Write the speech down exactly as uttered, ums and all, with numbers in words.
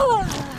Oh!